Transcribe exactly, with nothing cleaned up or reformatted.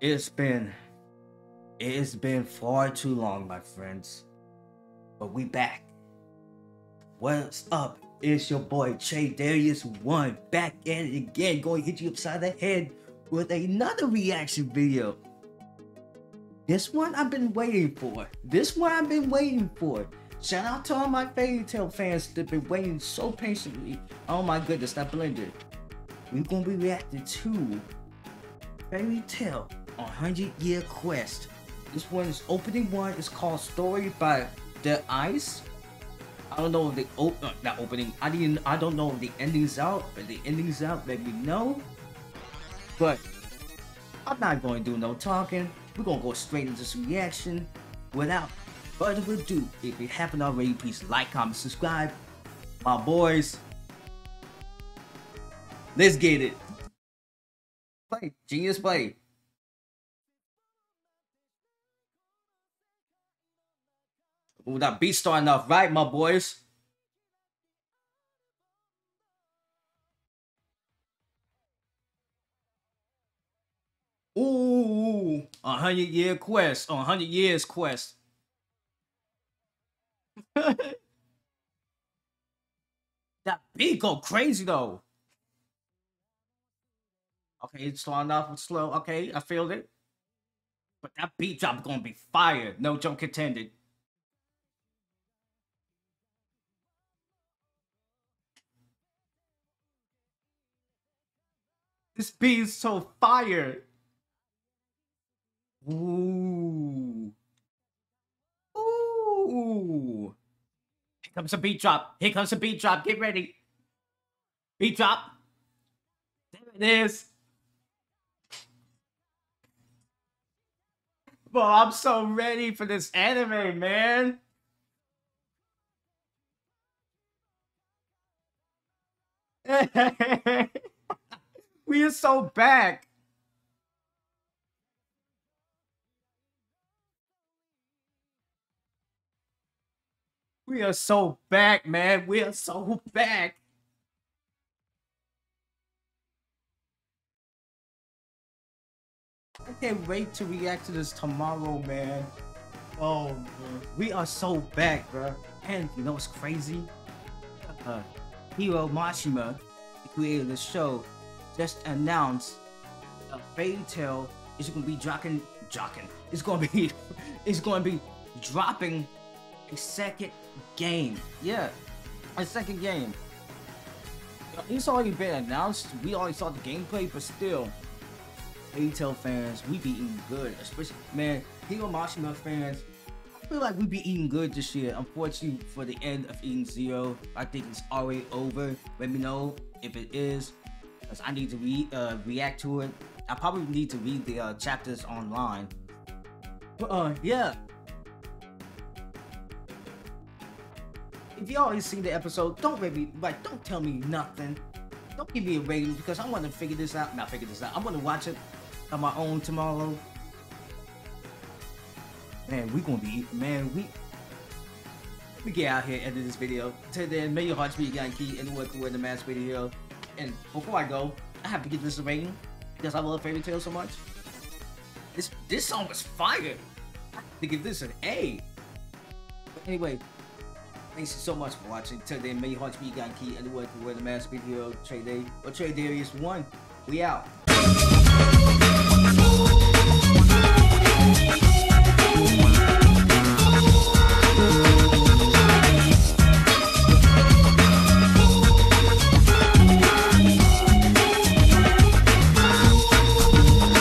It's been, it's been far too long, my friends, but we back. What's up? It's your boy TreDay one back at it again, going to hit you upside the head with another reaction video. This one I've been waiting for. This one I've been waiting for. Shout out to all my Fairy Tail fans that've been waiting so patiently. Oh my goodness, that blender. We're gonna be reacting to Fairy Tail, one hundred year Quest. This one is opening one. It's called Story by the Ice. I don't know if the op uh, not opening. I didn't. I don't know if the ending's out, but the ending's out. Let me know. But I'm not gonna do no talking. We're gonna go straight into this reaction. Without further ado, if you haven't already, please like, comment, subscribe. My boys, let's get it. Play, genius play. Ooh, that beat starting off right, my boys. Ooh, a hundred year quest, a hundred years quest. That beat go crazy though. Okay, it's starting off with slow. Okay, I feel it. But that beat drop is gonna be fire. No joke intended. This beat is so fire. Ooh. Ooh. Here comes a beat drop. Here comes a beat drop. Get ready. Beat drop. There it is. Bro, I'm so ready for this anime, man. We are so back. We are so back, man. We are so back. I can't wait to react to this tomorrow, man. Oh, man. We are so back, bro. And you know what's crazy? Uh, Hiro Mashima, the creator of the show, just announced a Fairy Tail is gonna be dropping, dropping. It's gonna be, it's gonna be dropping a second game. Yeah, a second game. It's already been announced. We already saw the gameplay, but still, Fairy Tail fans, we be eating good. Especially, man, Hiro Mashima fans, I feel like we be eating good this year. Unfortunately, for the end of Eden Zero, I think it's already over. Let me know if it is. Because I need to re uh, react to it. I probably need to read the uh, chapters online. But uh, yeah. If you already seen the episode, don't maybe like don't tell me nothing. Don't give me a rating because I want to figure this out. Not figure this out. I want to watch it on my own tomorrow. Man, we gonna be man. We we get out here and end this video. Till then, may your hearts be Yankee and welcome with the mask video. And before I go, I have to give this a rating because I love Fairy Tail so much. This this song was fire. I have to give this an A. But anyway, thanks so much for watching. Till then, may your hearts be Yankee and welcome with the mask video. TreDay or TreDay one. We out.